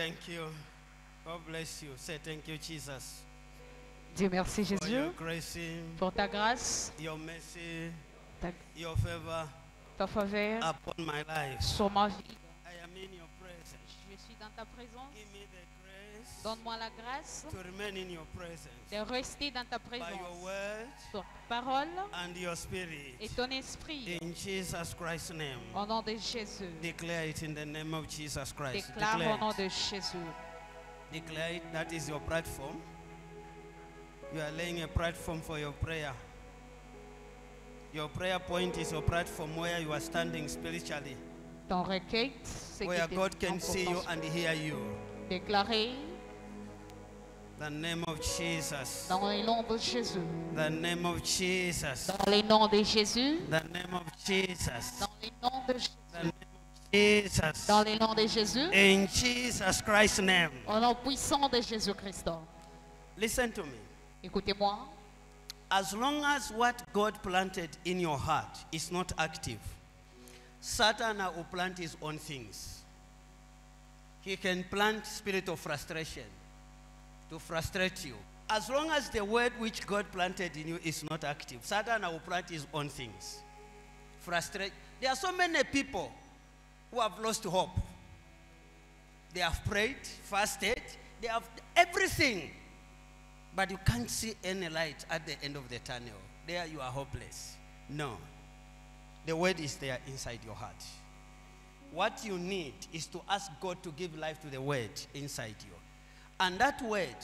thank you. God bless you. Say thank you, Jesus. Dieu merci, Jésus, pour ta grâce, your mercy, your favor, ta faveur upon my life. Sur ma vie. I am in your presence. Je suis dans ta présence. Give me the grace. Donne-moi la grâce to remain in your presence. De rester dans ta présence. By your word, parole and your spirit. Et ton esprit. In Jesus Christ's name. Au nom de Jésus. Declare it in the name of Jesus Christ. Déclare au nom de Jésus. Declare it. That is your platform. You are laying a platform for your prayer. Your prayer point is your platform where you are standing spiritually. Ton requête, c'est where God can see you and hear you. Déclarer. The name of Jesus. Dans le nom de Jésus. The name of Jesus. Dans le nom de Jésus. The name of Jesus. Dans le nom de Jésus. Jesus. Dans le nom de Jésus. In Jesus Christ's name. Au nom puissant de Jésus-Christ. Listen to me. Écoutez-moi. As long as what God planted in your heart is not active, Satan will plant his own things. He can plant spirit of frustration to frustrate you. As long as the word which God planted in you is not active, Satan will plant his own things. Frustrate. There are so many people who have lost hope. They have prayed, fasted, they have everything. But you can't see any light at the end of the tunnel. There you are hopeless. No. The word is there inside your heart. What you need is to ask God to give life to the word inside you. And that word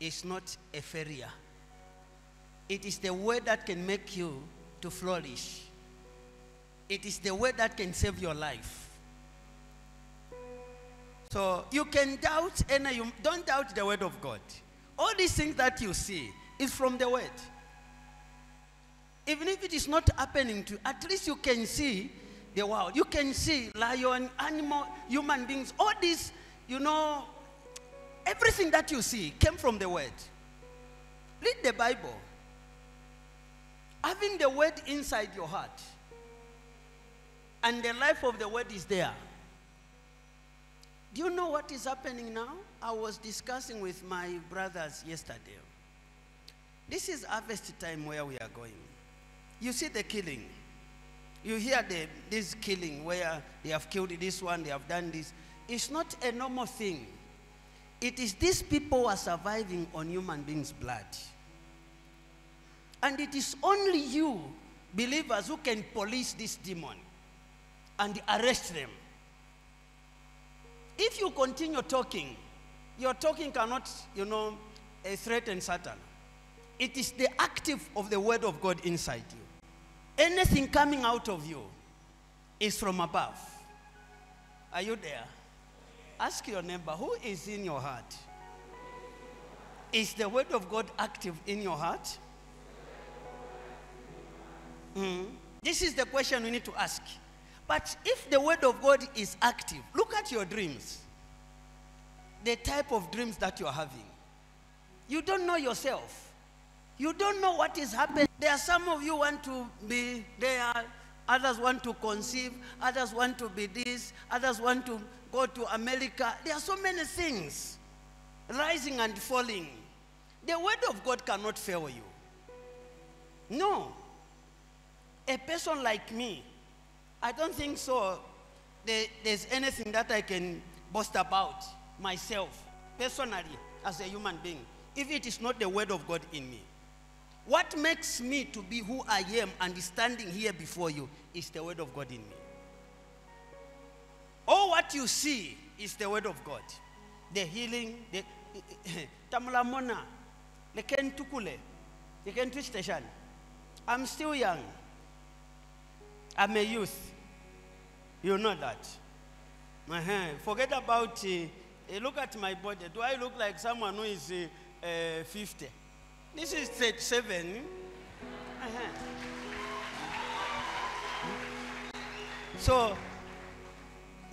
is not a failure. It is the word that can make you to flourish. It is the word that can save your life. So you can doubt, and you don't doubt the word of God. All these things that you see is from the word. Even if it is not happening to you, at least you can see the world. You can see lion, animal, human beings. All this, you know, everything that you see came from the word. Read the Bible. Having the word inside your heart. And the life of the word is there. Do you know what is happening now? I was discussing with my brothers yesterday. This is harvest time where we are going. You see the killing. You hear this killing where they have killed this one, they have done this. It's not a normal thing. It is these people who are surviving on human beings' blood. And it is only you, believers, who can police this demon and arrest them. If you continue talking, your talking cannot, you know, threaten Satan. It is the active of the word of God inside you. Anything coming out of you is from above. Are you there? Ask your neighbor, who is in your heart? Is the word of God active in your heart? This is the question we need to ask. But if the word of God is active, look at your dreams. The type of dreams that you are having. You don't know yourself. You don't know what is happening. There are some of you want to be there. Others want to conceive. Others want to be this. Others want to go to America. There are so many things. Rising and falling. The word of God cannot fail you. No. A person like me, I don't think so. There's anything that I can boast about myself, personally, as a human being, if it is not the word of God in me. What makes me to be who I am and standing here before you is the word of God in me. All what you see is the word of God. The healing, the Tamala Mona, the Kentukule, the Kentu Station. I'm still young. I'm a youth. You know that. Forget about, look at my body. Do I look like someone who is 50? This is 37. So,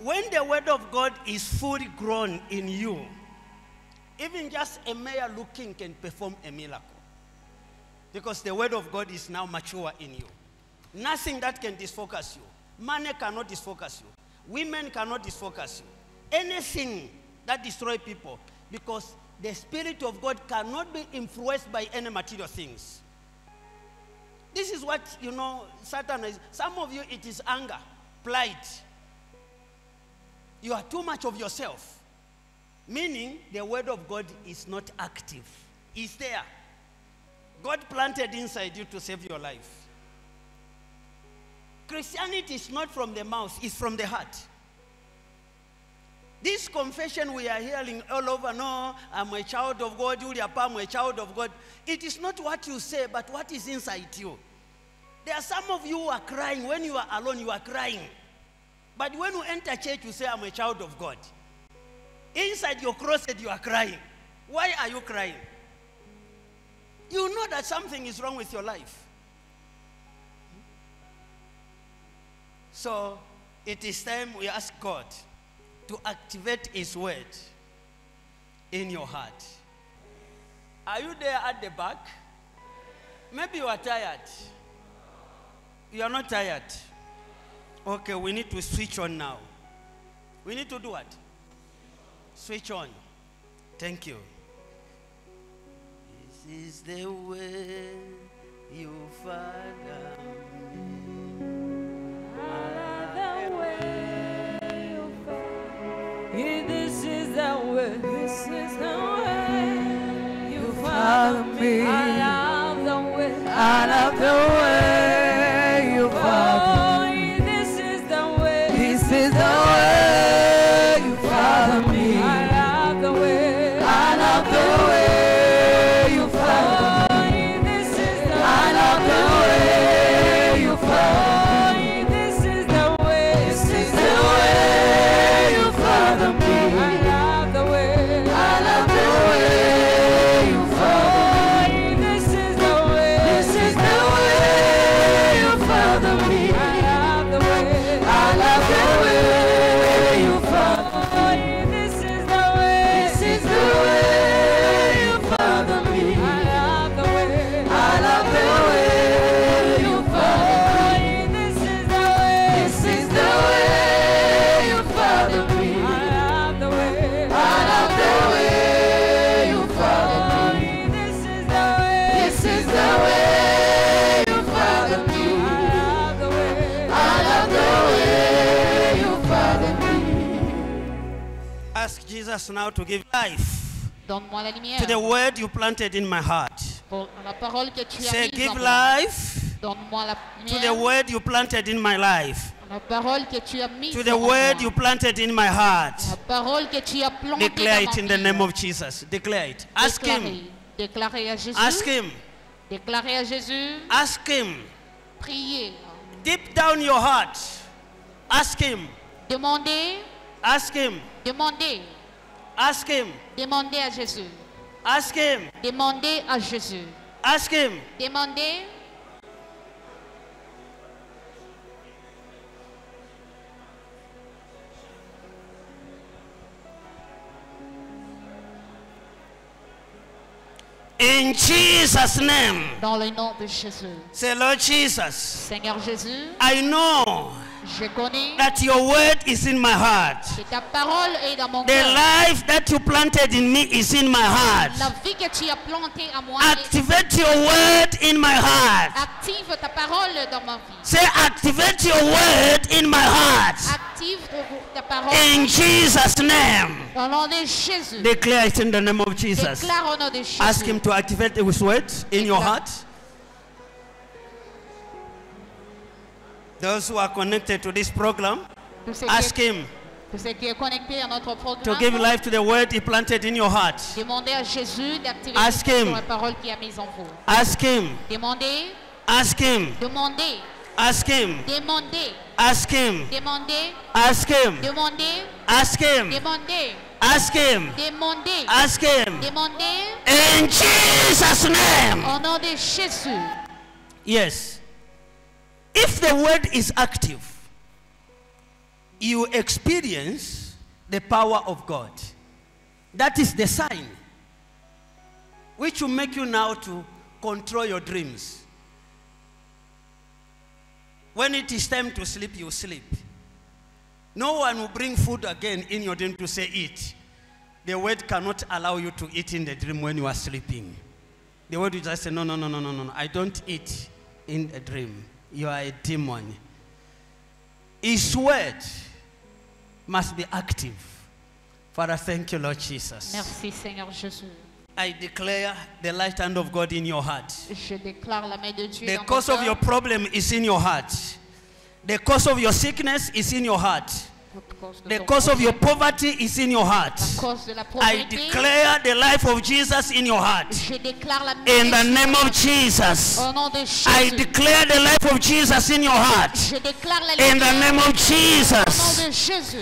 when the word of God is fully grown in you, even just a mere looking can perform a miracle. Because the word of God is now mature in you. Nothing that can disfocus you. Money cannot disfocus you. Women cannot disfocus you. anything that destroys people, because the Spirit of God cannot be influenced by any material things. This is what, you know, Satan is. Some of you, it is anger, pride. You are too much of yourself. Meaning, the word of God is not active. It's there. God planted inside you to save your life. Christianity is not from the mouth, it's from the heart. This confession we are hearing all over, no, I'm a child of God, I'm a child of God. It is not what you say, but what is inside you. There are some of you who are crying. When you are alone, you are crying. But when you enter church, you say, I'm a child of God. Inside your closet, you are crying. Why are you crying? You know that something is wrong with your life. So it is time we ask God to activate His word in your heart. Are you there at the back? Maybe you are tired. You are not tired. Okay, we need to switch on now. We need to do what? Switch on. Thank you. This is the way you father me. Another way you father me. This is the way. This is the way you father me. Another way. Another way you father me. Us now to give life to the word you planted in my heart. Say, give life to the word you planted in my life. To the word you planted in my heart. Declare it in the name of Jesus. Declare it. Ask Him. Ask Him. Ask Him. Deep down your heart. Ask Him. Ask Him. Ask Him. Demandez à Jésus. Ask Him. Demandez à Jésus. Ask Him. Demandez. In Jesus' name. Dans le nom de Jésus. Say, Lord Jesus. Seigneur Jésus. I know that your word is in my heart. The life that you planted in me is in my heart. Activate your word in my heart. Say, activate your word in my heart. In Jesus' name. Declare it in the name of Jesus. Ask Him to activate His word in your heart. Those who are connected to this program, ask Him to give life to the word He planted in your heart. Ask Him. Ask Him. Ask Him. Ask Him. Ask Him. Ask Him. Ask Him. Ask Him. Ask Him. In Jesus' name. Yes. If the word is active, you experience the power of God. That is the sign which will make you now to control your dreams. When it is time to sleep, you sleep. No one will bring food again in your dream to say eat. The word cannot allow you to eat in the dream when you are sleeping. The word will just say, no, no, no, no, no, no. I don't eat in a dream. You are a demon. His word must be active. Father, thank you, Lord Jesus. Merci, Seigneur Jésus. I declare the light hand of God in your heart. Je déclare la main de Dieu the cause of your problem is in your heart. The cause of your sickness is in your heart. The cause of your poverty is in your heart. I declare the life of Jesus in your heart. In the name of Jesus. I declare the life of Jesus in your heart. In the name of Jesus.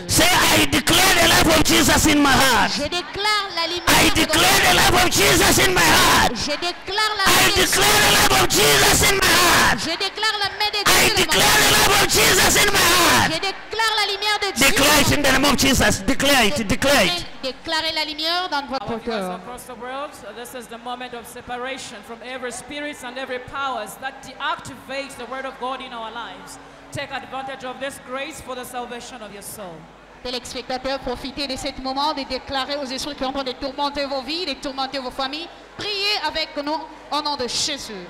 Say, I declare the life of Jesus in my heart. I declare the life of Jesus in my heart. I declare the life of Jesus in my heart. I declare the life of Jesus in my heart. Declare it in the name of Jesus. Declare it. Declare it. Across the world, this is the moment of separation from every spirit and every powers that deactivates the word of God in our lives. Take advantage of this grace for the salvation of your soul. Téléspectateurs, profitez de ce moment et déclarez aux esprits qui ont tourmenté vos vies, de tourmenter vos familles. Priez avec nous au nom de Jésus.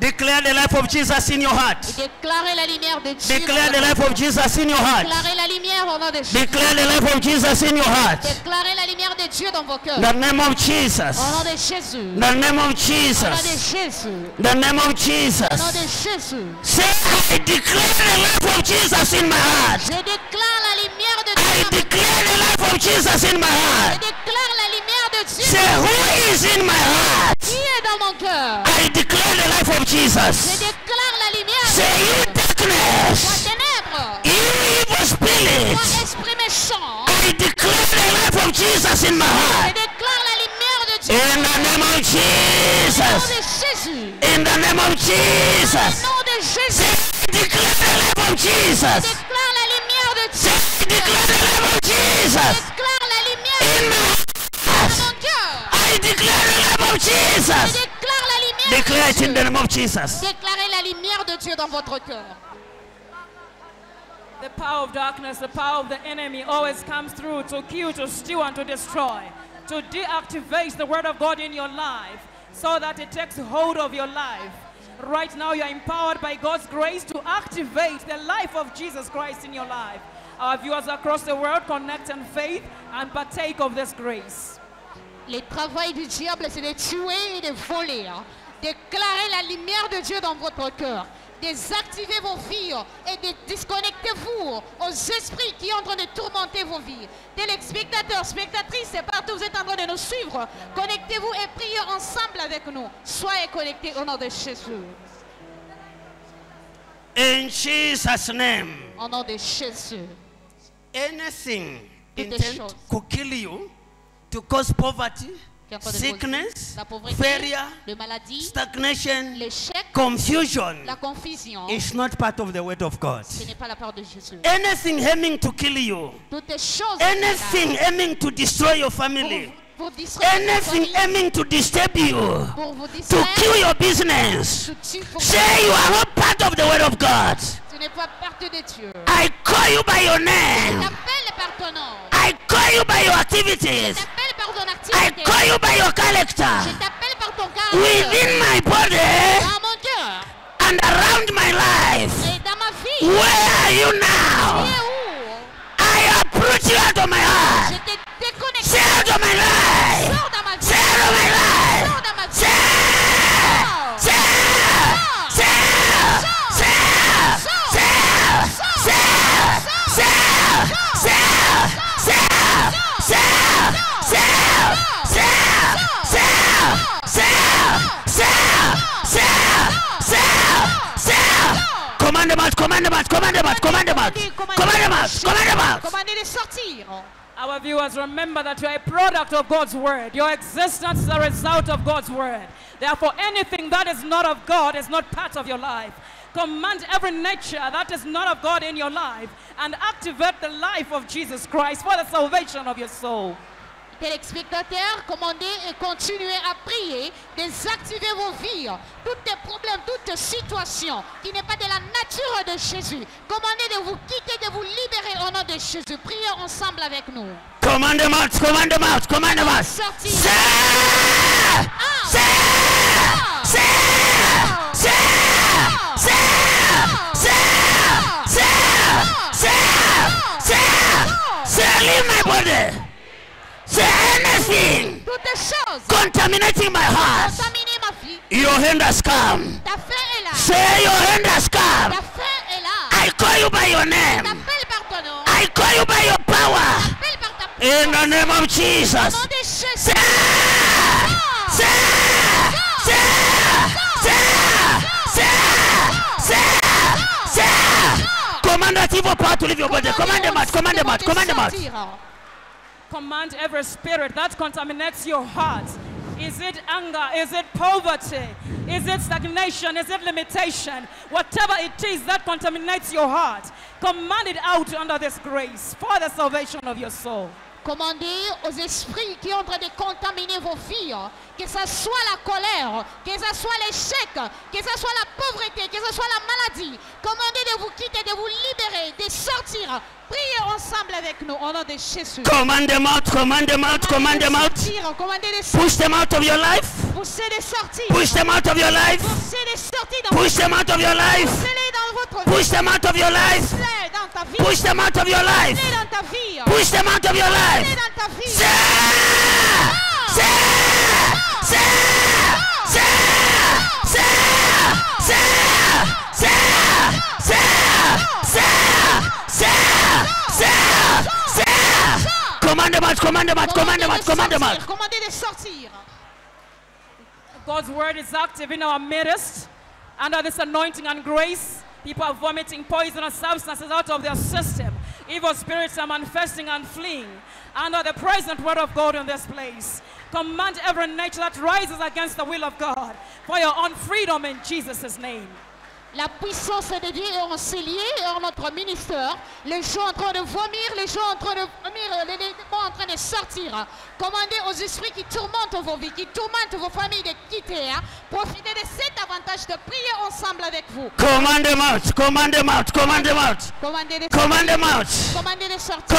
Declare the life of Jesus in your heart. Declare the life of Jesus in your heart. Declare the life of Jesus in your heart. The name of Jesus. The name of Jesus. The name of Jesus. Say, I declare the life of Jesus in my heart. I declare the life of Jesus in my heart. Say, who is in my heart? I declare the life of Jesus. Say, you darkness, you evil spirit, I declare the life of Jesus in my heart. In the name of Jesus. In the name of Jesus. Say, I declare the life of Jesus. Say, I declare the life of Jesus. In my heart. I declare the life of Jesus. Declare it in the name of Jesus. The power of darkness, the power of the enemy always comes through to kill, to steal, and to destroy. To deactivate the word of God in your life so that it takes hold of your life. Right now you are empowered by God's grace to activate the life of Jesus Christ in your life. Our viewers across the world, connect in faith and partake of this grace. Le travail du diable, c'est de tuer et de voler. Déclarez la lumière de Dieu dans votre cœur. Désactivez vos vies et disconnectez-vous aux esprits qui sont en train de tourmenter vos vies. Téléspectateurs, spectatrices, partout vous êtes en train de nous suivre. Connectez-vous et priez ensemble avec nous. Soyez connectés au nom de Jésus. In Jesus' name. Au nom de Jésus. Anything intent to kill you, to cause poverty, sickness, failure, stagnation, confusion is not part of the word of God. Anything aiming to kill you, anything aiming to destroy your family, anything aiming to disturb you, to kill your business, say you are not part of the word of God. I call you by your name. I call you by your activities. I call you by your character. Within my body and around my life. Where are you now? I uproot you out of my heart. Say out of my life. Say out of my life. Say. Say. Say. Our viewers, remember that you are a product of God's word. Your existence is a result of God's word. Therefore, anything that is not of God is not part of your life. Command every nature that is not of God in your life and activate the life of Jesus Christ for the salvation of your soul. Téléspectateurs, commandez et continuez à prier, désactivez vos vies, tous les problèmes, toutes situations qui n'est pas de la nature de Jésus. Commandez de vous quitter, de vous libérer au nom de Jésus. Prions ensemble avec nous. Commandez-moi. Leave my body. Say anything contaminating my heart. Your hand has come. Say your hand has come. I call you by your name. I call you by your power. In the name of Jesus. Say, Command to leave your body. Command them out. Command every spirit that contaminates your heart. Is it anger? Is it poverty? Is it stagnation? Is it limitation? Whatever it is that contaminates your heart, command it out under this grace for the salvation of your soul. Commandez aux esprits qui sont en train de contaminer vos vies, que ce soit la colère, que ce soit l'échec, que ce soit la pauvreté, que ce soit la maladie. Commandez de vous quitter, de vous libérer, de sortir. Priez ensemble avec nous au nom de Jésus. Command them out. Push them out of your life. Push them out of your life. Push them out of your life. Push them out of your life. Push them out of your life. Commandez-moi. God's word is active in our midst. Under this anointing and grace, people are vomiting poisonous substances out of their system. Evil spirits are manifesting and fleeing under the present word of God in this place. Command every nature that rises against the will of God for your own freedom in Jesus' name. La puissance de Dieu est en cellier et en notre ministère. Les gens en train de vomir, les démons en train de sortir. Commandez aux esprits qui tourmentent vos vies, qui tourmentent vos familles de quitter. Profitez de cet avantage de prier ensemble avec vous. Commandez-moi. Commandez-moi. Commandez-moi. Commandez-les sortir.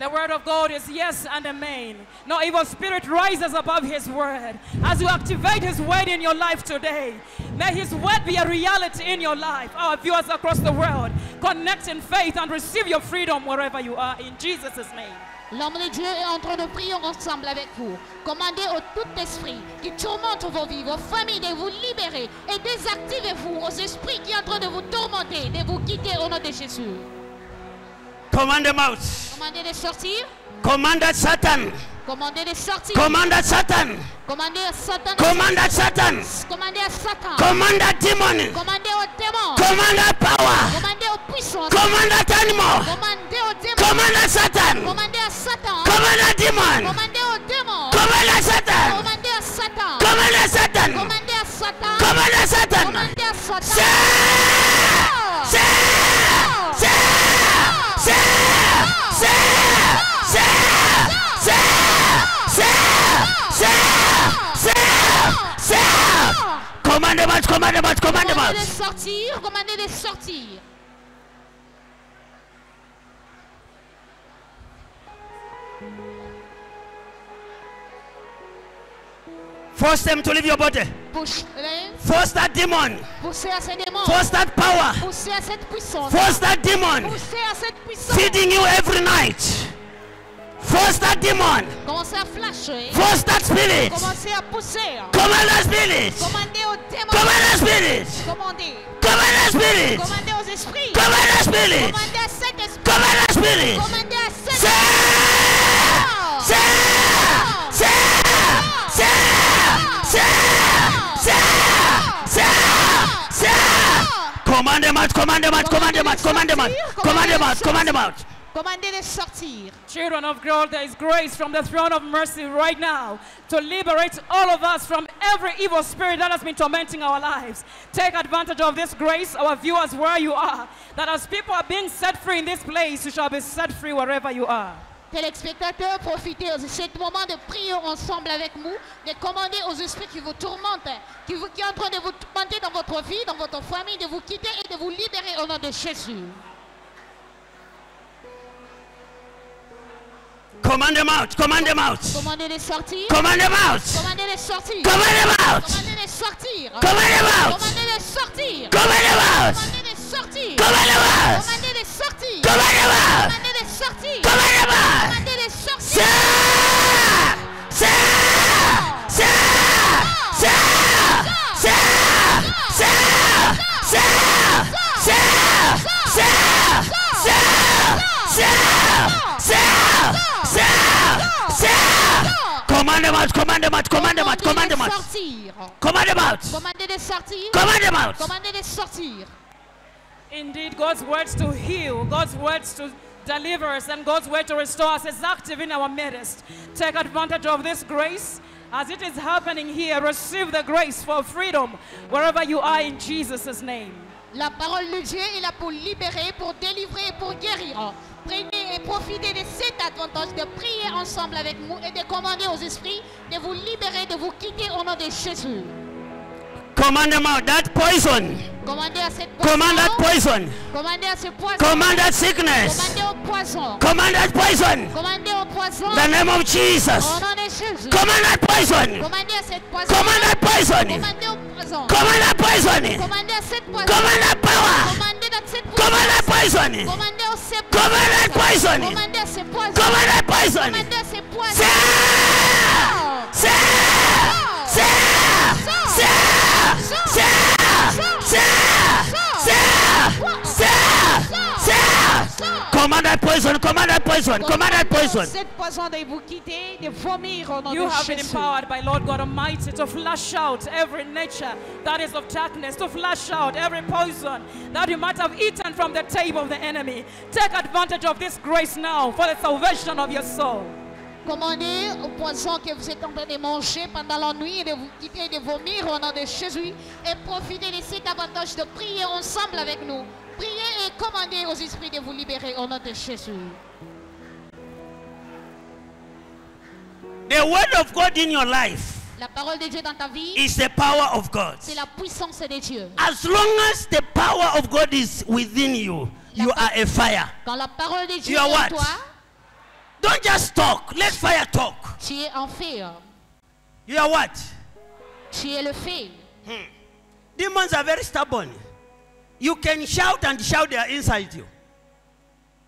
The word of God is yes and amen. No evil spirit rises above his word. As you activate his word in your life today, may his word be a reality in your life. Our viewers across the world, connect in faith and receive your freedom wherever you are in Jesus' name. L'homme de Dieu est en train de prier ensemble avec vous. Commandez au tout esprit qui tourmente vos vies, vos familles, de vous libérer et désactivez-vous aux esprits qui sont en train de vous tourmenter, de vous quitter au nom de Jésus. Commandez-les sortir. Commandez Satan. Commandez à Satan. Commandez à démon. Commandez au démon. Commandez à power. Commandez aux puissances. Commandez à animal. Commandez au démon. Commandez à Satan. Commandez à Satan. Commandez à démon. Commandez au démon. Commandez à Satan. Commandez à Satan. Commandez à Satan. Commandez à Satan. Commandez à Satan. Commandez-moi. Commandez-les sortir. Force them to leave your body. Force that demon. Force that power. Force that demon. Feeding you every night. Force that demon. Force that spirit. Command that spirit. Command that spirit. Command that spirit. Command the spirit. Command the spirit. Commande them out, command them out, command them out, command them out, command them out, command them out. Commandez-les sortir. Children of God, there is grace from the throne of mercy right now to liberate all of us from every evil spirit that has been tormenting our lives. Take advantage of this grace, our viewers, where you are, that as people are being set free in this place, you shall be set free wherever you are. Téléspectateurs, profitez de ce moment de prière ensemble avec nous, de commander aux esprits qui vous tourmentent, qui sont en train de vous tourmenter dans votre vie, dans votre famille, de vous quitter et de vous libérer au nom de Jésus. Command them out, command them out. Commandez-les sortir. Command them out. Commandez-les sortir. Command them out. Commandez-les sortir. Command them out. Commandez-les sortir. Command them out. Commandez-les sortir. Command them out. Commandez-les sortir. Command them out. Commandez-les sortir. Command them out. Commandez-les sortir. Command them out, command them out, command them out, command them out. Command them out. Commandez-les sortir. Command them out. Commandez-les sortir. Indeed, God's words to heal, God's words to deliver us, and God's word to restore us is active in our midst. Take advantage of this grace as it is happening here. Receive the grace for freedom wherever you are in Jesus' name. La parole de Dieu est là pour libérer, pour délivrer, pour guérir. Prenez et profitez de cet avantage de prier ensemble avec nous et de commander aux esprits de vous libérer, de vous quitter au nom de Jésus. Command them out, that poison. Commandez à cette poison. Command that poison. Commandez à ce poison. Command that sickness. Commandez au poison. Command that poison. Commandez au poison. The name of Jesus. Au nom de Jésus. Command that poison. Commandez à cette poison. Command that poison. Commandez au poison. Command that poison. Commandez à cette poison. Command that power. Commandez à cette poison. Command that poison. Commandez au poison. Command that poison. Commandez à ce poison. Command that poison. Commandez à ce poison. Command that poison, command that poison, command that poison. You have been empowered by Lord God Almighty to flush out every nature that is of darkness, to flush out every poison that you might have eaten from the table of the enemy. Take advantage of this grace now for the salvation of your soul. Commandez au poison que vous êtes en train de manger pendant la nuit et de vous quitter et de vomir au nom de Jésus et profitez de cet avantage de prier ensemble avec nous. Priez et commandez aux esprits de vous libérer au nom de Jésus. The word of God in your life is the power of God. C'est la puissance de Dieu. As long as the power of God is within you, you are a fire. Quand la parole de Dieu est en toi, don't just talk. Let fire talk. Tu es en feu. You are what? Tu es le feu. Demons are very stubborn. You can shout and shout, they are inside you.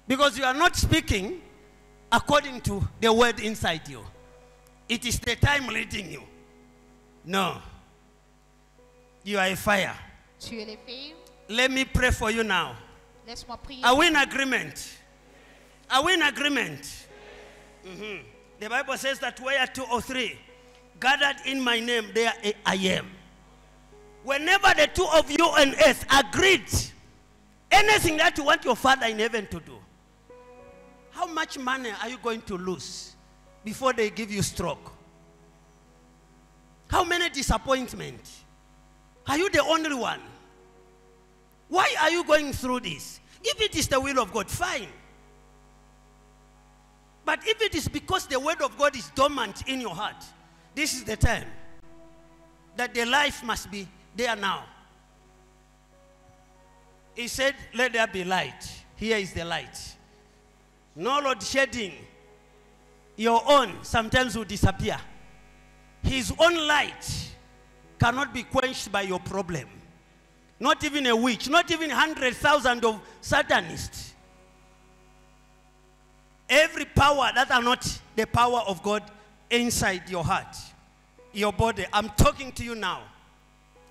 Because you are not speaking according to the word inside you. It is the time leading you. No. You are a fire. Tu es le feu. Let me pray for you now. Laisse-moi prier. Are we in agreement? Are we in agreement? The Bible says that where two or three gathered in my name, there I am. Whenever the two of you on earth agreed, anything that you want your Father in heaven to do, how much money are you going to lose before they give you stroke? How many disappointments? Are you the only one? Why are you going through this? If it is the will of God, fine. But if it is because the word of God is dormant in your heart, this is the time that the life must be there now. He said, let there be light. Here is the light. No load shedding. Your own sometimes will disappear. His own light cannot be quenched by your problem. Not even a witch, not even 100,000 of Satanists. Every power that are not the power of God inside your heart, your body. I'm talking to you now.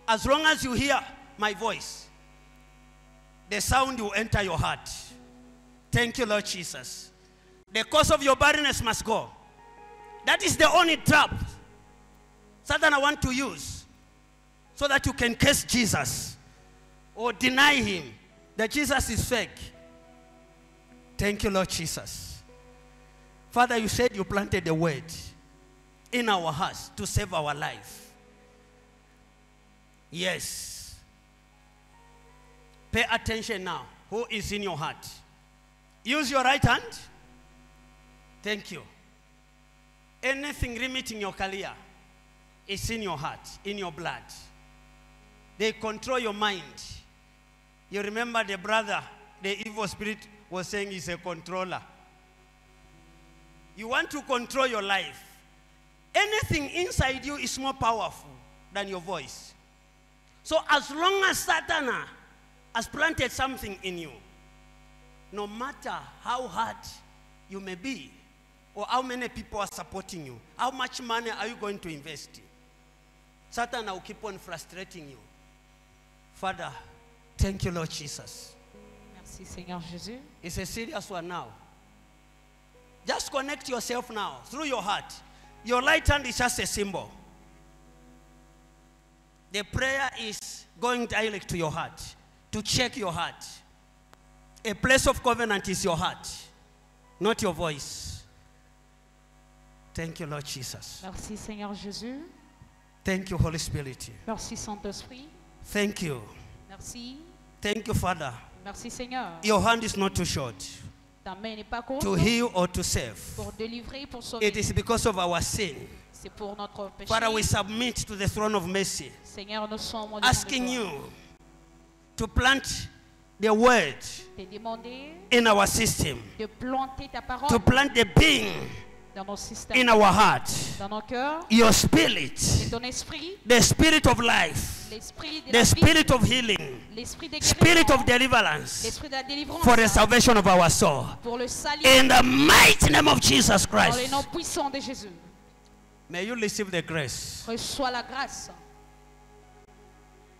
As long as you hear my voice, the sound will enter your heart. Thank you, Lord Jesus. The cause of your barrenness must go. That is the only trap Satan I want to use so that you can curse Jesus or deny him that Jesus is fake. Thank you, Lord Jesus. Father, you said you planted the word in our hearts to save our life. Yes. Pay attention now. Who is in your heart? Use your right hand. Thank you. Anything limiting your career is in your heart, in your blood. They control your mind. You remember the brother, the evil spirit was saying he's a controller. You want to control your life. Anything inside you is more powerful than your voice. So as long as Satan has planted something in you, no matter how hard you may be, or how many people are supporting you, how much money are you going to invest in, Satan will keep on frustrating you. Father, thank you, Lord Jesus. Merci, Seigneur Jésus. It's a serious one now. Just connect yourself now through your heart. Your right hand is just a symbol. The prayer is going direct to your heart, to check your heart. A place of covenant is your heart, not your voice. Thank you, Lord Jesus. Merci, Seigneur Jésus. Thank you, Holy Spirit. Merci, Saint-Esprit. Thank you. Merci. Thank you, Father. Merci, Seigneur. Your hand is not too short to heal or to save. Pour délivrer, pour sauver. It is because of our sin. C'est pour notre péché. Father, we submit to the throne of mercy, Seigneur, nous sommes asking you to plant the word in our system, de planter ta parole, to plant the being dans nos systèmes, in our heart, dans nos cœurs, your spirit, ton esprit, the spirit of life, the spirit of healing, spirit of deliverance, for the salvation of our soul. In the mighty name of Jesus Christ, dans le nom puissant de Jésus. May you receive the grace. Reçois la grâce.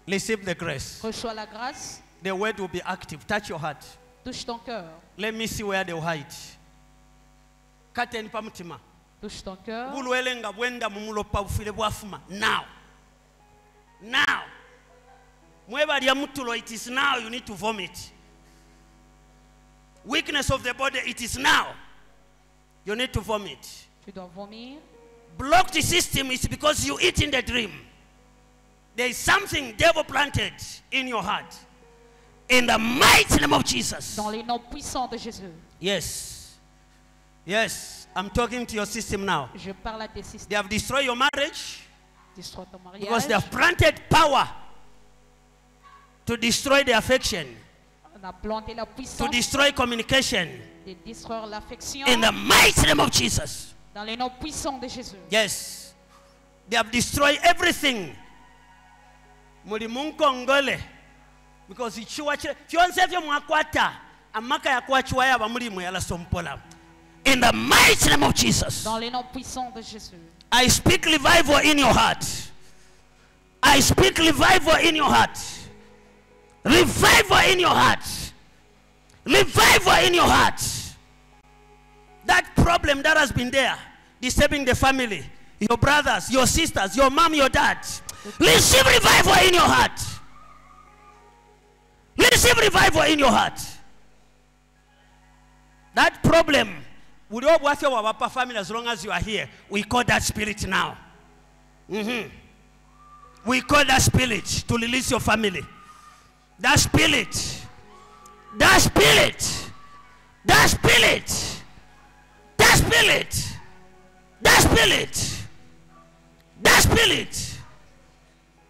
Receive the grace. Reçois la grâce. The word will be active. Touch your heart. Touche ton cœur. Let me see where they will hide. Touche ton cœur. Now. Now. It is now you need to vomit. Weakness of the body, it is now. You need to vomit. Tu dois vomir. Block the system is because you eat in the dream. There is something devil planted in your heart. In the mighty name of Jesus. Dans les noms puissants de Jésus. Yes. Yes, I'm talking to your system now. Je parle à tes systèmes. They have destroyed your marriage. Destroy ton mariage. Because they have planted power to destroy the affection. On a planté la puissance. To destroy communication. De détruire l'affection. In the mighty name of Jesus. Dans les noms puissants de Jésus. Yes. They have destroyed everything. Because in the mighty name of Jesus. Dans les noms puissants de Jésus. I speak revival in your heart. I speak revival in your heart. Revival in your heart. Revival in your heart. That problem that has been there, disturbing the family, your brothers, your sisters, your mom, your dad. Receive revival in your heart. Receive revival in your heart. That problem, we don't work with our family as long as you are here. We call that spirit now. We call that spirit to release your family. That spirit. That spirit. That spirit. That spirit. That spirit. That spirit.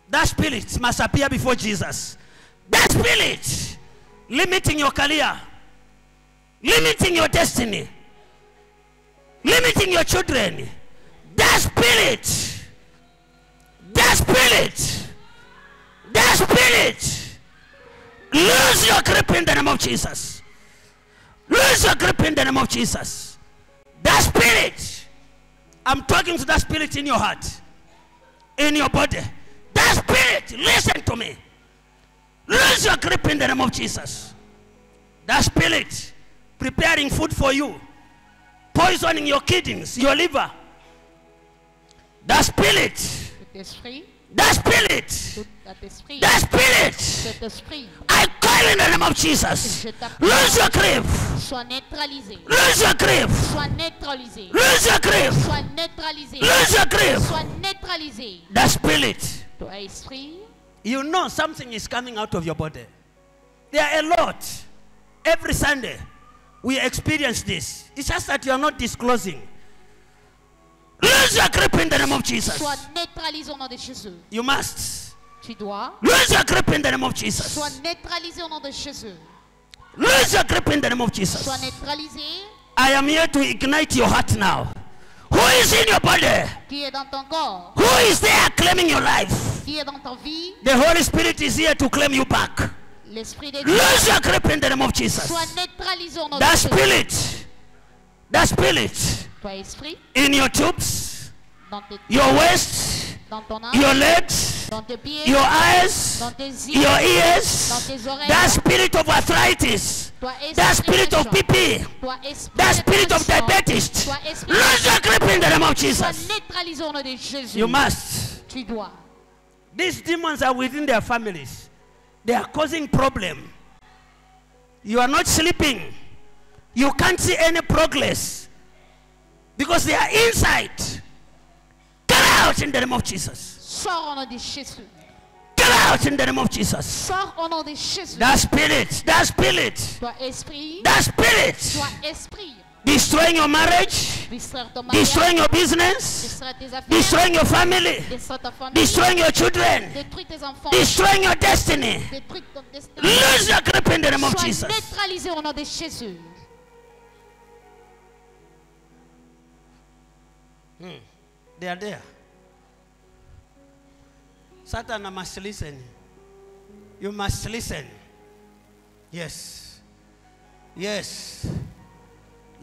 That spirit must appear before Jesus. That spirit limiting your career, limiting your destiny, limiting your children. That spirit, that spirit, that spirit, lose your grip in the name of Jesus. Lose your grip in the name of Jesus. That spirit, I'm talking to that spirit in your heart, in your body. That spirit, listen to me. Lose your grip in the name of Jesus. That spirit preparing food for you, poisoning your kidneys, your liver. That spirit. That spirit. I call in the name of Jesus. Lose your grip. Lose your grip. Lose your grip. Lose your grip. That spirit. You know something is coming out of your body. There are a lot. Every Sunday, we experience this. It's just that you are not disclosing. Lose your grip in the name of Jesus. You must. Lose your grip in the name of Jesus. Lose your grip in the name of Jesus. I am here to ignite your heart now. Who is in your body? Who is there claiming your life? The Holy Spirit is here to claim you back. Lose your grip in the name of Jesus. That spirit. That spirit. In your tubes. Your waist. Your legs. Your eyes. Your ears. That spirit of arthritis. That spirit of BP. That spirit of diabetes. Lose your grip in the name of Jesus. You must. These demons are within their families. They are causing problem. You are not sleeping. You can't see any progress. Because they are inside. Get out in the name of Jesus. Get out in the name of Jesus. That spirit. That spirit. That spirit. Destroying your marriage, destroying your business, destroying your family, destroying your children, destroying your destiny. Lose your grip in the name of Jesus. They are there. Satan must listen. You must listen. Yes. Yes.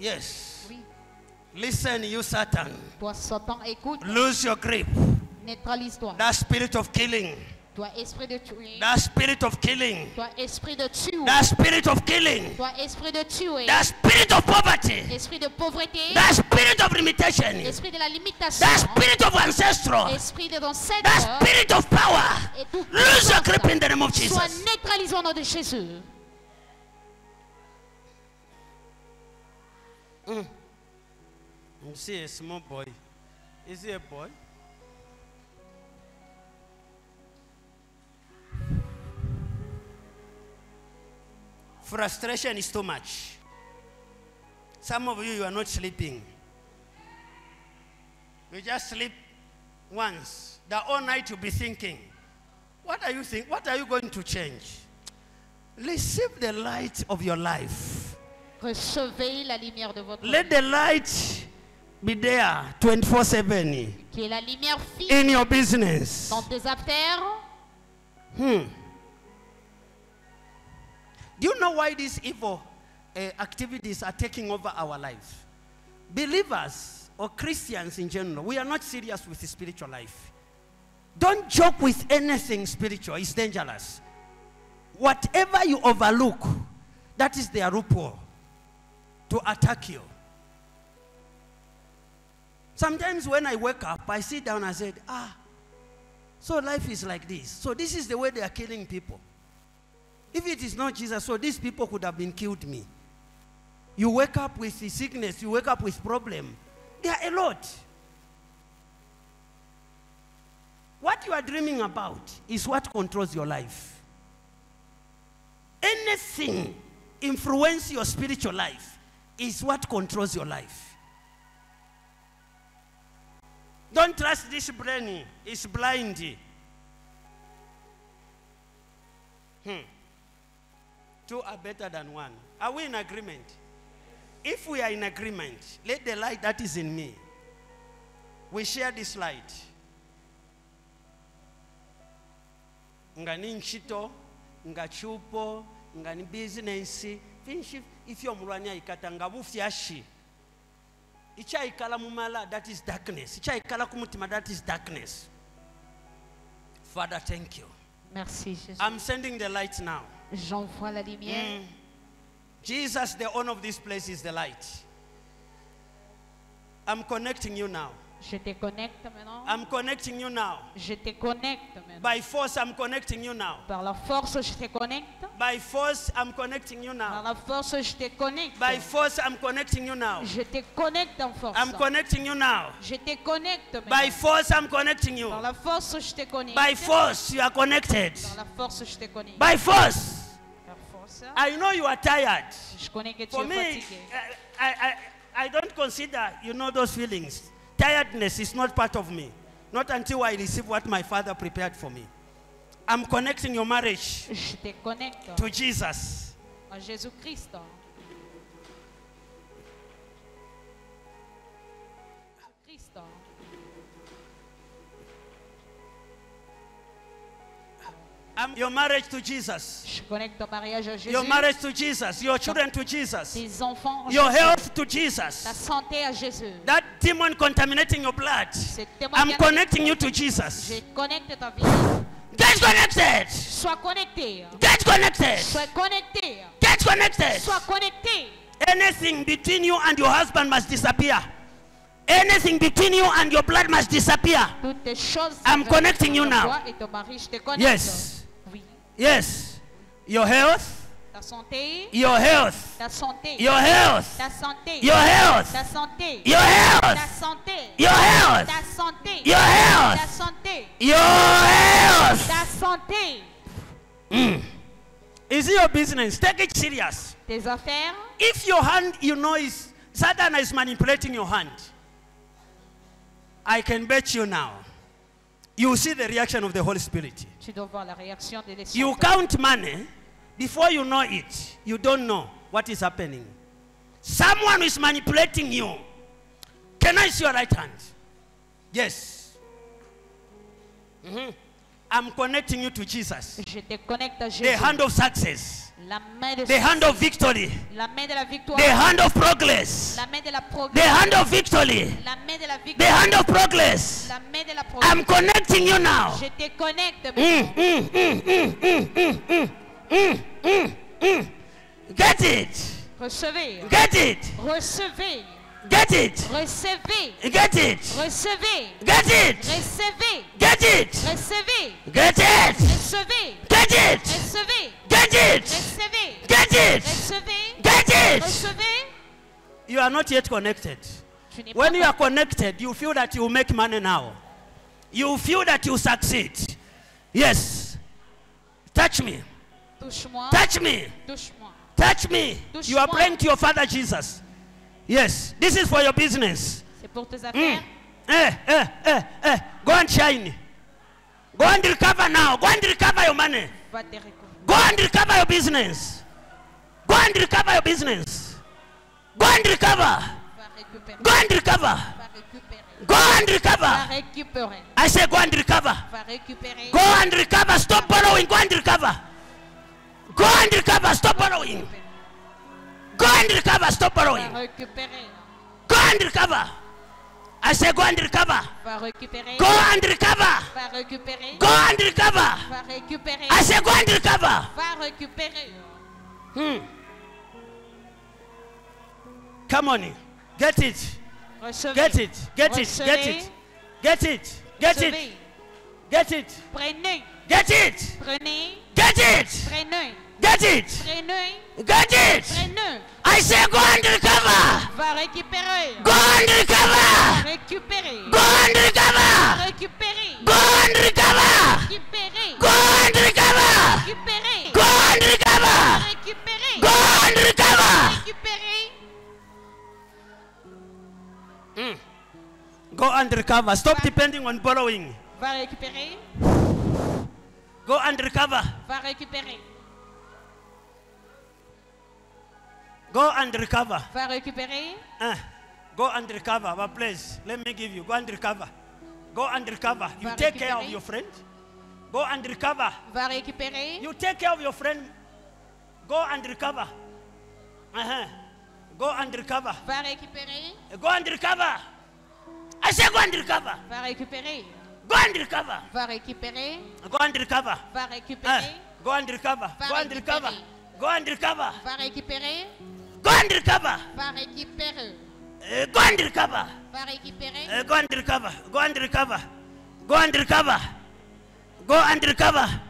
Yes. Oui. Listen, you Satan. Toi, Satan, écoute. Lose your grip. Neutralise-toi. That spirit of killing. Toi, esprit de tuer. That spirit of killing. Toi, esprit de tuer. That spirit of killing. Toi, esprit de tuer. That spirit of poverty. Esprit de pauvreté. That spirit of limitation. Esprit de la limitation. That spirit of ancestral. Esprit de l'ancêtre. That spirit of power. Et tout Lose your grip in the name of Jesus. Sois neutralisé au nom de Jésus. You see a small boy. Is he a boy? Frustration is too much. Some of you are not sleeping. You just sleep once. The whole night you'll be thinking. What are you thinking? What are you going to change? Receive the light of your life. Recevez la lumière de votre vie. Let the light be there 24/7. Qui est la lumière fixe in your business. Dans tes affaires. Do you know why these evil activities are taking over our lives? Believers or Christians in general, we are not serious with the spiritual life. Don't joke with anything spiritual. It's dangerous. Whatever you overlook, that is their loophole to attack you. Sometimes when I wake up, I sit down and say, so life is like this. So this is the way they are killing people. If it is not Jesus, so these people could have been killed me. You wake up with the sickness, you wake up with problem. There are a lot. What you are dreaming about is what controls your life. Anything influence your spiritual life is what controls your life. Don't trust this brain. It's blind. Two are better than one. Are we in agreement? If we are in agreement, let the light that is in me. We share this light. Nganishito, ngachupo, ngani business. If you're Murania ikatanga bufyashi. That is darkness. That is darkness. Father, thank you. Merci, Jésus. I'm sending the light now. J'envoie la lumière. Jesus, the owner of this place, is the light. I'm connecting you now. Je te connecte maintenant. I'm connecting you now. Je te connecte maintenant. By force, I'm connecting you now. Par la force, je te connecte. By force, I'm connecting you now. Par la force, je te connecte. By force, I'm connecting you now. Je te connecte en force. I'm connecting you now. Je te connecte maintenant. By force, I'm connecting you. Par la force, je te connecte. By force, you are connected. Par la force, je te connecte. By force. Par force. I know you are tired. Je connais que tu es fatigué. I don't consider, you know, those feelings. Tiredness is not part of me. Not until I receive what my Father prepared for me. I'm connecting your marriage to Jesus. Your marriage to Jesus. Your marriage to Jesus. Your children to Jesus. Your health to Jesus. That demon contaminating your blood, I'm connecting you to Jesus. Get connected. Get connected. Get connected. Anything between you and your husband must disappear. Anything between you and your blood must disappear. I'm connecting you now. Yes. Yes, your health, your health, your health, your health, your health, your health, your health, your health. Is it your business? Take it serious. If your hand, you know, is Satan is manipulating your hand, I can bet you now, you see the reaction of the Holy Spirit. You count money, before you know it, you don't know what is happening. Someone is manipulating you. Can I see your right hand? Yes. I'm connecting you to Jesus. The hand of success. The hand of victory. The hand of progress. The hand of victory. The hand of progress. I'm connecting you now. Get it. Recevez. Get it. Recevez. Get it. Recevez. Get it. Recevez. Get it. Recevez. Get it. Recevez. Get it. Recevez. Get it. Recevez. Get it. Recevez. Get it. Recevez. Get it. Recevez. You are not yet connected. When you are connected, you feel that you make money now. You feel that you succeed. Yes. Touch me. Touch me. Touch me. You are praying to your Father Jesus. Yes, this is for your business. Go and shine. Go and recover now. Go and recover your money. Go and recover your business. Go and recover your business. Go and recover. Go and recover. Go and recover. I say go and recover. Go and recover. Stop borrowing. Go and recover. Go and recover. Stop borrowing. Go and recover. Stop borrowing. Go and recover. I say go and recover. Go and recover. Go and recover. I say go and recover. Come on. Get it. Get it. Get it. Get it. Get it. Get it. Get it. Prenez. Get it. Prenez. Get it. Prenez. Get it. Get it. I say go and recover. Go and recover. Go and recover. Go and recover. Go and recover. Go and recover. Go and recover. Go and recover. Stop depending on borrowing. Go and recover. Go and recover. Go and recover. But please, let me give you. Go and recover. Go and recover. You take care of your friend. Go and recover. You take care of your friend. Go and recover. Go and recover. Go and recover. I say go and recover. Go Go and recover. Va récupérer. Go and recover. Va récupérer. Go and recover. Go and recover. Go and recover. Va récupérer. Go and recover. Va récupérer. Go and recover. Va récupérer. Go and recover. Go and recover. Go and recover. Go and recover.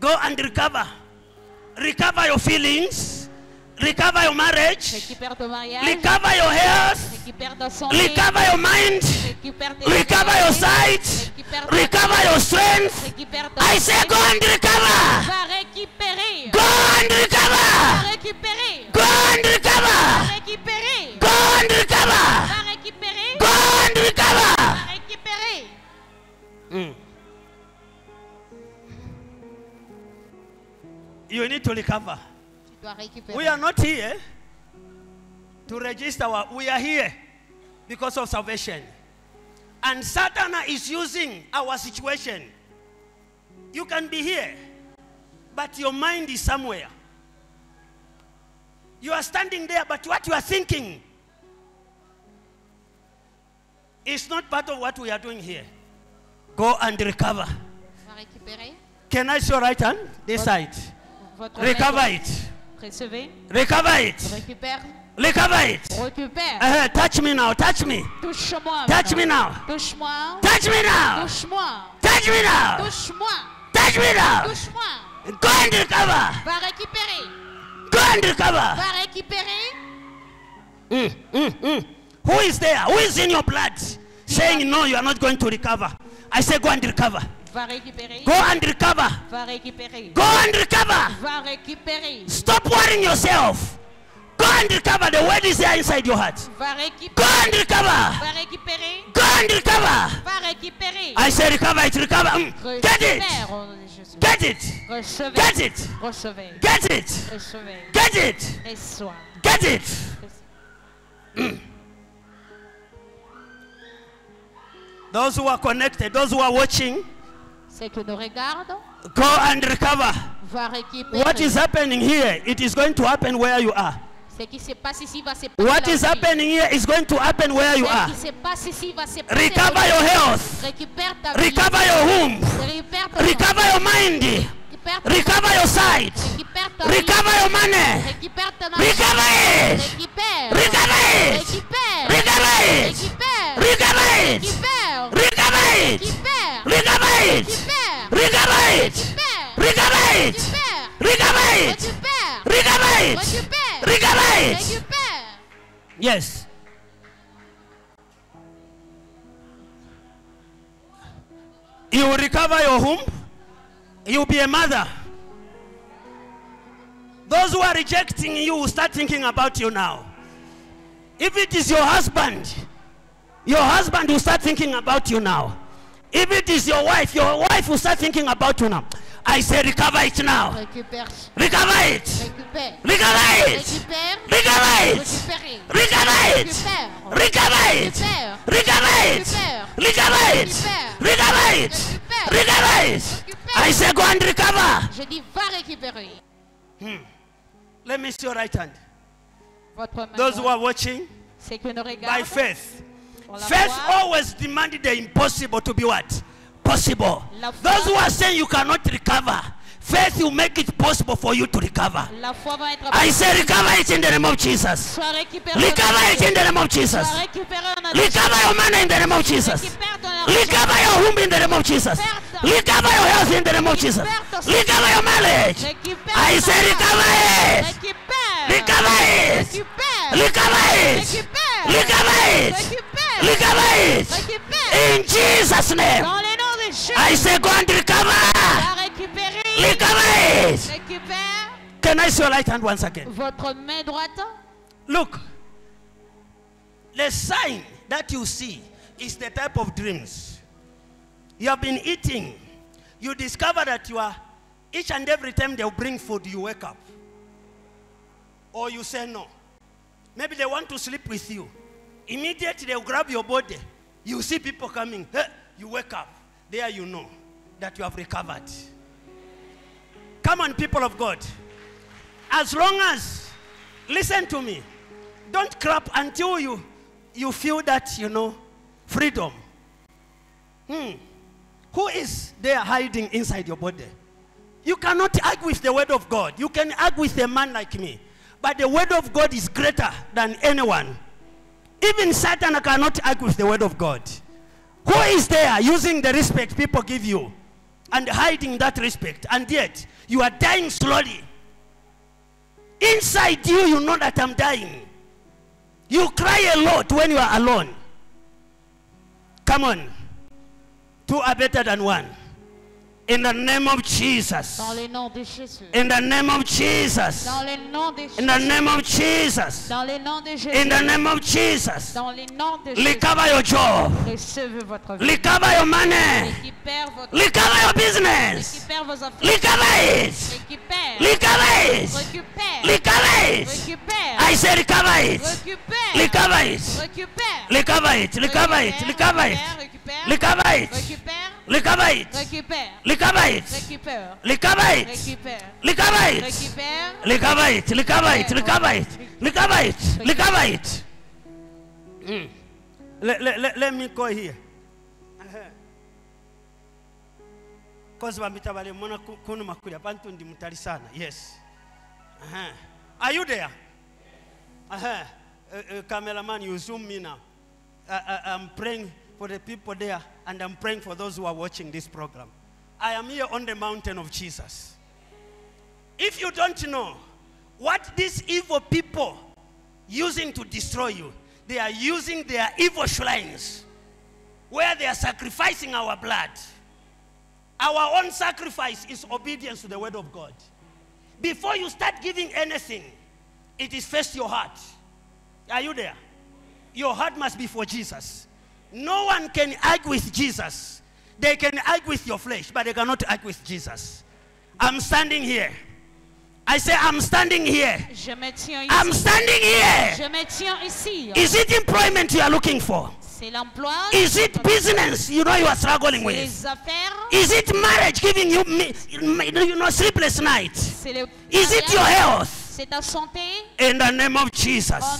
Go and recover. Recover your feelings. Recover your marriage. Récupère ton mariage. Recover your health. Récupère ton santé. Recover your mind. Récupère tes recover your sight. Recover your strength. Récupère ton I say go and recover. Va récupérer. Go and recover. Va récupérer. Go and recover. Va récupérer. Go and recover. Va récupérer. Go and recover. Va récupérer. You need to recover. We are not here to register. We are here because of salvation. And Satan is using our situation. You can be here, but your mind is somewhere. You are standing there, but what you are thinking is not part of what we are doing here. Go and recover. Can I see your right hand? This side. Recover it. Recevez. Recover it. Récupère. Recover it. Récupère. Touch me now. Touch me. Touche-moi. Touch me now. Touche-moi. Touch me now. Touche-moi. Touch me now. Touche-moi. Touch me now. Touche-moi. Go and recover. Va récupérer. Go and recover. Va récupérer. Who is there? Who is in your blood? Saying no, you are not going to recover. I say go and recover. Va récupérer. Go and recover. Va récupérer. Go and recover. Va récupérer. Stop worrying yourself. Go and recover. The word is there inside your heart. Va récupérer. Go and recover. Va récupérer. Go and recover. Va récupérer. I say recover it, recover. Get it. Get it. Recevez. Get it. Recevez. Get it. Recevez. Get it. Reçois. Get it. Those who are connected, those who are watching, go and recover. What is happening here, it is going to happen where you are. What is happening here is going to happen where you are. Recover your health. Recover your womb. Recover your mind. Recover your sight. Recover your money. Recover it. Recover it. Recover it. Recover it. Recover it. Recover it! Recover it! Recover it! Recover it! Recover it! Recover it! Yes. You will recover your home. You will be a mother. Those who are rejecting you will start thinking about you now. If it is your husband will start thinking about you now. If it is your wife will start thinking about you now. I say recover it now. Recover it. Recover it. Recover it. Recover it. Recover it. Recover it. Recover it. Recover it. Recover it. I say go and recover. Je dis va récupérer. Let me see your right hand. Those who are watching, by faith. Faith always demanded the impossible to be what? Possible. Those who are saying you cannot recover, faith will make it possible for you to recover. I say recover it in the name of Jesus. Recover it in the name of Jesus. Recover your money in the name of Jesus. Recover your home in the name of Jesus. Recover your health in the name of Jesus. Recover your marriage. I say recover it. Recover it. Recover it. Recover it. Recover it. In Jesus' name. I say go and recover. Recover it. Can I see your right hand once again? Look. The sign that you see is the type of dreams. You have been eating. You discover that you are, each and every time they'll bring food, you wake up. Or you say no. Maybe they want to sleep with you. Immediately they'll grab your body. You see people coming. You wake up. There you know that you have recovered. Come on, people of God. As long as, listen to me. Don't crap until you feel that, you know, freedom. Who is there hiding inside your body? You cannot argue with the word of God. You can argue with a man like me. But the word of God is greater than anyone. Even Satan cannot argue with the word of God. Who is there using the respect people give you and hiding that respect? And yet, you are dying slowly. Inside you, you know that I'm dying. You cry a lot when you are alone. Come on. Two are better than one. In the name of Jesus. In the name of Jesus. In the name of Jesus. In the name of Jesus. Recover your job. Recover your money. Recover your business. Recover it. Recover it. Recover it. I say recover it. Recover it. Recover it. Recover it. Recover it. Recover it. Recover it. Recover it. Recover it. Recover it. Recover it. Recover it. Recover it. Recover it. Recover it. Let me go here. Yes. Are you there? Cameraman, you zoom me now. I'm praying for the people there, and I'm praying for those who are watching this program. I am here on the mountain of Jesus. If you don't know what these evil people using to destroy you, they are using their evil shrines where they are sacrificing our blood. Our own sacrifice is obedience to the word of God. Before you start giving anything, it is first your heart. Are you there? Your heart must be for Jesus. No one can argue with Jesus. They can argue with your flesh, but they cannot argue with Jesus. I'm standing here. I say, I'm standing here. I'm standing here. Is it employment you are looking for? Is it business you know you are struggling with? Is it marriage giving you, sleepless nights? Is it your health? In the name of Jesus.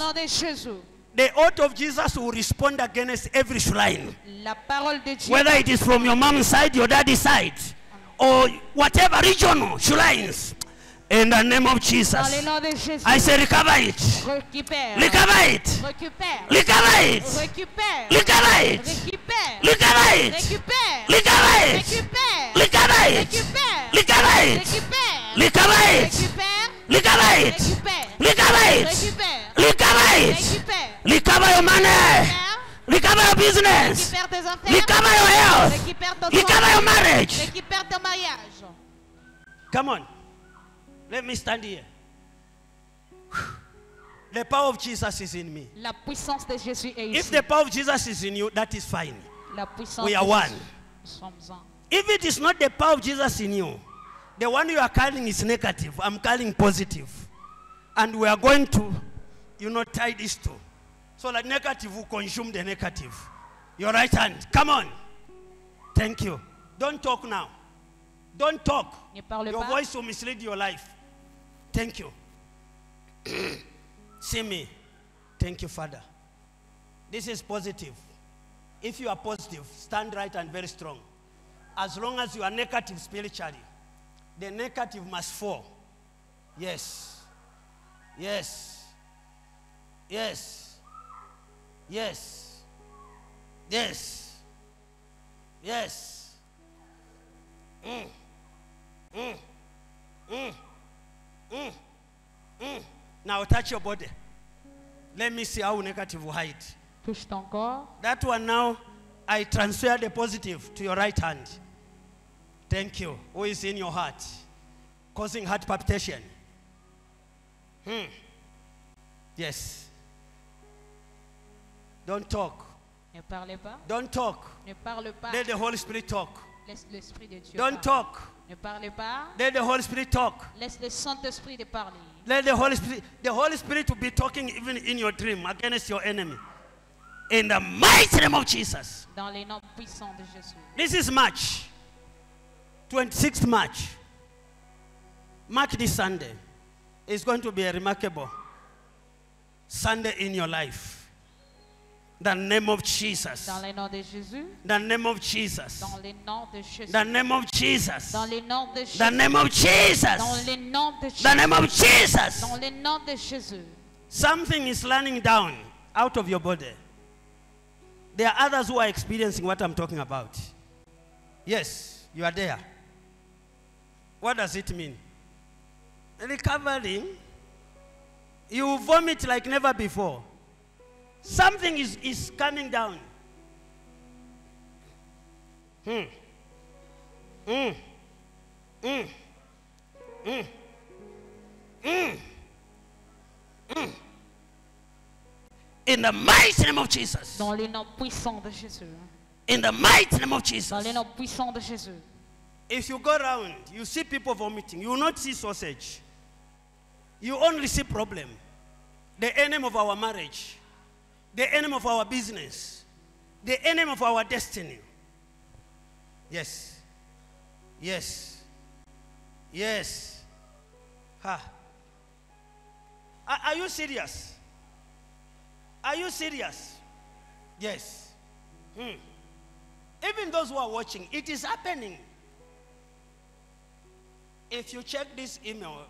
The oath of Jesus will respond against every shrine. Whether it is from your mom's side, your daddy's side, or whatever regional shrines. In the name of Jesus. I say recover it. Recover it. Recover it. Recover it. Recover it. Recover it. Recover it. Recover it. Recover it. Recover it. Recover it. Recover it. Recover your money. Recover your business. Recover your health. Recover your marriage. Come on. Let me stand here. The power of Jesus is in me. La puissance de Jésus est ici. If the power of Jesus is in you, that is fine. La puissance we are one. If it is not the power of Jesus in you, the one you are carrying is negative. I'm carrying positive. And we are going to, tie these two. So the negative will consume the negative. Your right hand. Come on. Thank you. Don't talk now. Don't talk. Your voice will mislead your life. Thank you. See me. Thank you, Father. This is positive. If you are positive, stand right and very strong. As long as you are negative spiritually, the negative must fall. Yes. Yes. Yes. Yes. Yes. Yes. Now touch your body. Let me see how negative will hide. Touche ton corps. That one now, I transfer the positive to your right hand. Thank you. Who is in your heart? Causing heart palpitation. Yes. Don't talk. Ne parlez pas. Don't talk. Ne parle pas. Let the Holy Spirit talk. Laisse l'Esprit de Dieu parler. Don't talk. Ne parlez pas. Let the Holy Spirit talk. Laisse le Saint-Esprit de parler. Let the Holy Spirit will be talking even in your dream against your enemy. In the mighty name of Jesus. Dans les noms puissants de Jésus. This is March. 26th March. Mark this Sunday. It's going to be a remarkable Sunday in your life. The name of Jesus. Dans le nom de Jésus. The name of Jesus. Dans le nom de Jésus. The name of Jesus. Dans le nom de Jésus. The name of Jesus. Dans le nom de Jésus. The name of Jesus. Dans le nom de Jésus. Something is running down out of your body. There are others who are experiencing what I'm talking about. Yes, you are there. What does it mean? Recovering, you vomit like never before. Something is coming down. In the mighty name of Jesus. Dans le nom puissant de Jésus. In the mighty name of Jesus. Dans le nom puissant de Jésus. If you go around, you see people vomiting. You will not see sausage. You only see problem. The enemy of our marriage. The enemy of our business. The enemy of our destiny. Yes. Yes. Yes. Ha. Are you serious? Are you serious? Yes. Even those who are watching, it is happening. If you check this email,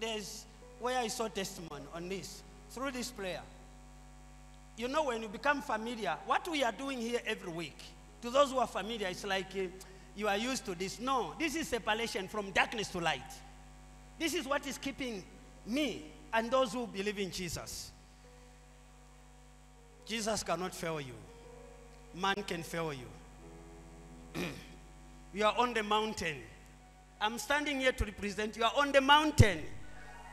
there's where I saw testimony on this, through this prayer. You know, when you become familiar, what we are doing here every week, to those who are familiar, it's like you are used to this. No, this is separation from darkness to light. This is what is keeping me and those who believe in Jesus. Jesus cannot fail you. Man can fail you. You are on the mountain. I'm standing here to represent you. You are on the mountain.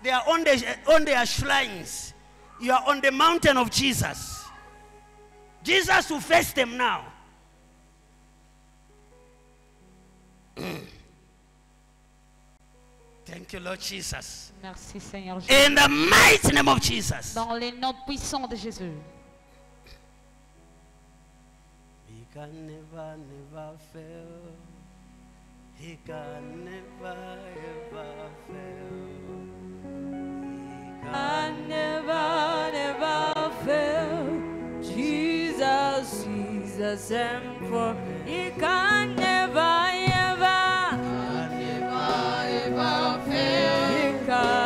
They are on their shrines. You are on the mountain of Jesus. Jesus will face them now. Thank you, Lord Jesus. Merci, Seigneur. In the mighty name of Jesus. Dans le nom puissant de Jésus. He can never, never fail. He can never, ever fail. He can never, never fail. Jesus, Jesus, and for He can never, ever, never, ever fail. He can. He can never, ever,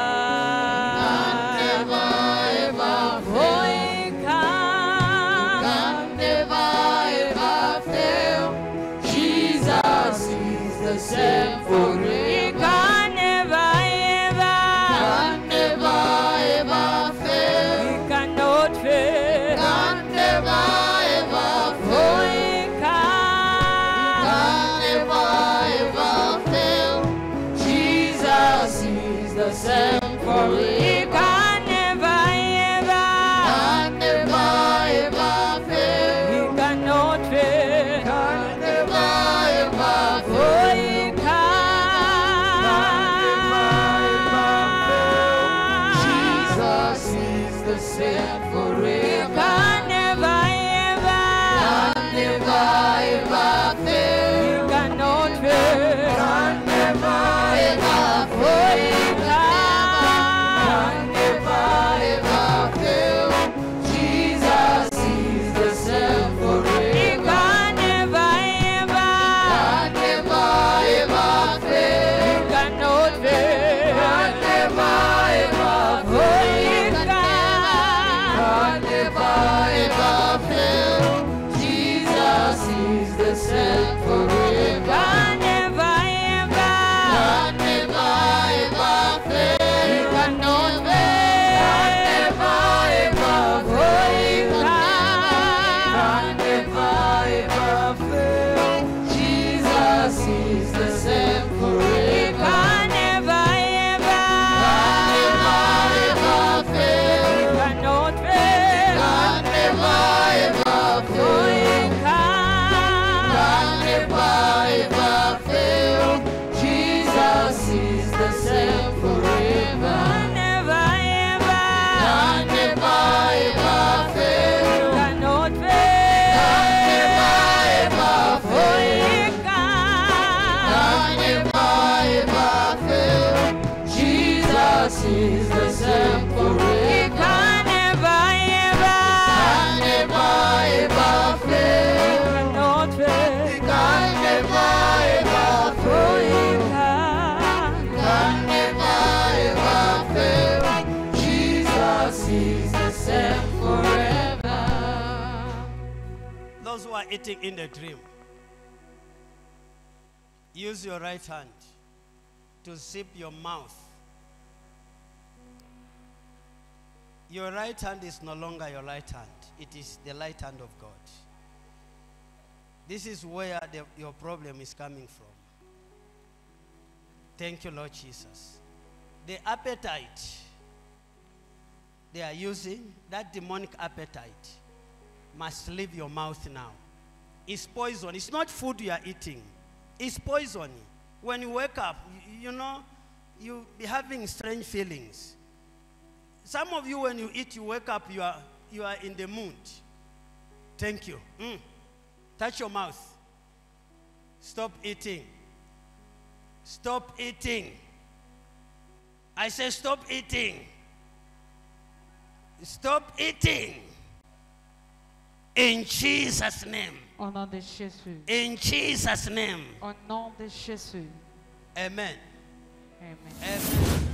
sees itself forever. Those who are eating in the dream, use your right hand to zip your mouth. Your right hand is no longer your right hand. It is the right hand of God. This is where your problem is coming from. Thank you, Lord Jesus. The appetite they are using, that demonic appetite, must leave your mouth now. It's poison. It's not food you are eating. It's poison. When you wake up, you be having strange feelings. Some of you, when you eat, you wake up, you are in the mood. Thank you. Touch your mouth. Stop eating. Stop eating. I say stop eating. Stop eating. In Jesus' name. Au nom de Jésus. In Jesus' name. Au nom de Jésus. Amen. Amen. Amen.